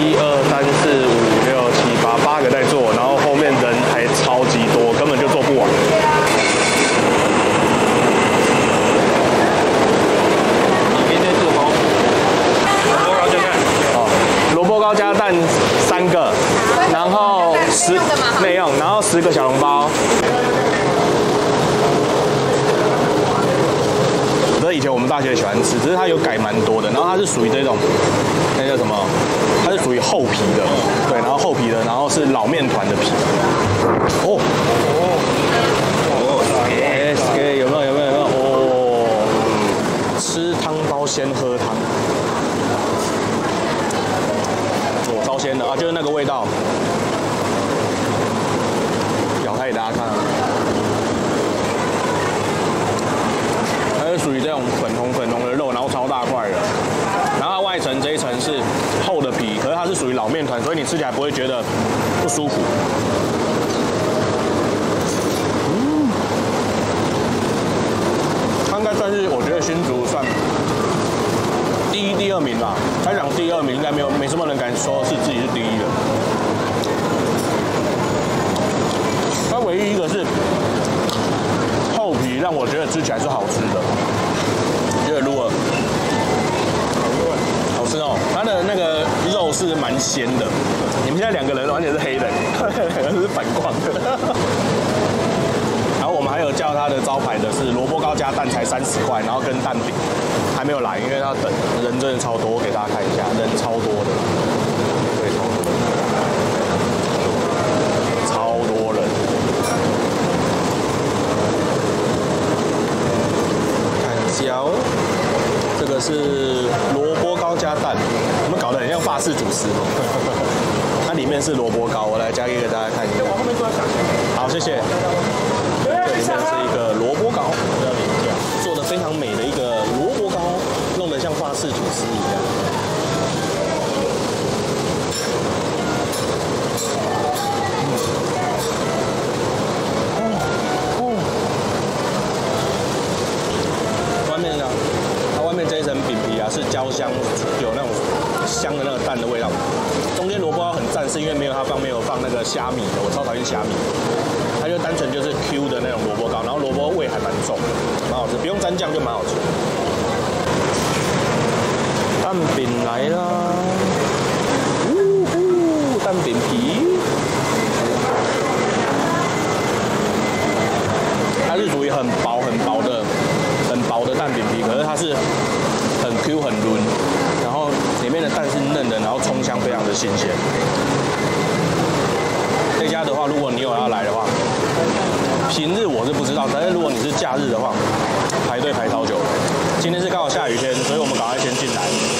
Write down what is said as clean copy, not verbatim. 1、2、3、4、5、6、7、8个在做，然后后面人还超级多，根本就做不完。你明天做好萝卜糕就看，哦，萝卜糕加蛋3个，然后10内用，然后10个小笼包。 以前我们大学喜欢吃，只是它有改蛮多的。然后它是属于这种，那叫什么？它是属于厚皮的，对，然后厚皮的，然后是老面团的皮。哦，哦，有没有？哦，吃汤包先喝汤。哦，超鲜的啊，就是那个味道。咬开给大家看啊。 属于这种粉红的肉，然后超大块的，然后它外层这一层是厚的皮，可是它是属于老面团，所以你吃起来不会觉得不舒服。嗯，它应该算是我觉得新竹算第1、第2名吧。他讲第2名应该没什么人敢说是自己是第1的。它唯一一个是。 让我觉得吃起来是好吃的，因为如果好吃哦，它的那个肉是蛮鲜的。你们现在2个人完全是黑人，2个人是反光的。然后我们还有叫它的招牌的是萝卜糕加蛋才30块，然后跟蛋饼还没有来，因为它等人真的超多，我给大家看一下，人超多的，对，超多人。 椒，这个是萝卜糕加蛋，我们搞得很像法式主食。它里面是萝卜糕，我来加一个给大家看一下。好，谢谢。这里面是一个萝卜糕，做的非常美的一个萝卜糕，弄得像法式主食一样。是焦香，有那种香的那个蛋的味道。中间萝卜糕很赞，是因为没有放那个虾米的，我超讨厌虾米。它就单纯就是 Q 的那种萝卜糕，然后萝卜味还蛮重的，蛮好吃，不用沾酱就蛮好吃。蛋饼来啦！蛋饼皮，它是属于很薄的蛋饼皮，可是它是。 Q 很嫩，然后里面的蛋是嫩的，然后葱香非常的新鲜。这家的话，如果你有要来的话，平日我是不知道，但是如果你是假日的话，排队排超久。今天是刚好下雨天，所以我们赶快先进来。